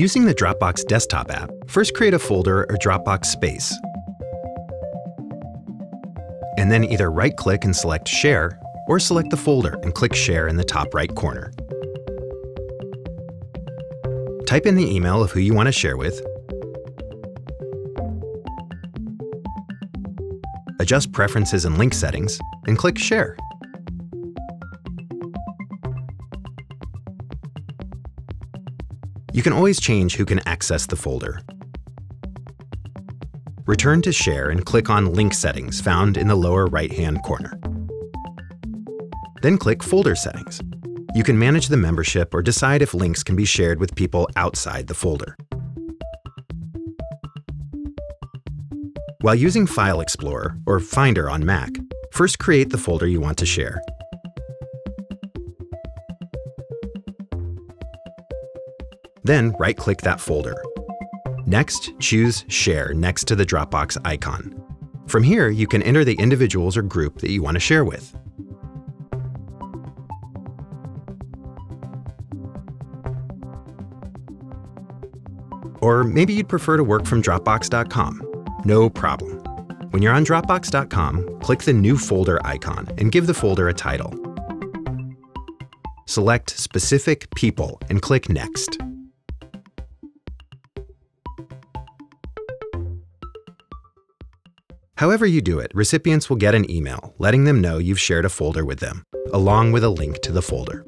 Using the Dropbox desktop app, first create a folder or Dropbox space, and then either right-click and select Share, or select the folder and click Share in the top right corner. Type in the email of who you want to share with, adjust Preferences and Link Settings, and click Share. You can always change who can access the folder. Return to Share and click on Link Settings found in the lower right-hand corner. Then click Folder Settings. You can manage the membership or decide if links can be shared with people outside the folder. While using File Explorer or Finder on Mac, first create the folder you want to share. Then right-click that folder. Next, choose Share next to the Dropbox icon. From here, you can enter the individuals or group that you want to share with. Or maybe you'd prefer to work from Dropbox.com. No problem. When you're on Dropbox.com, click the New Folder icon and give the folder a title. Select Specific People and click Next. However you do it, recipients will get an email letting them know you've shared a folder with them, along with a link to the folder.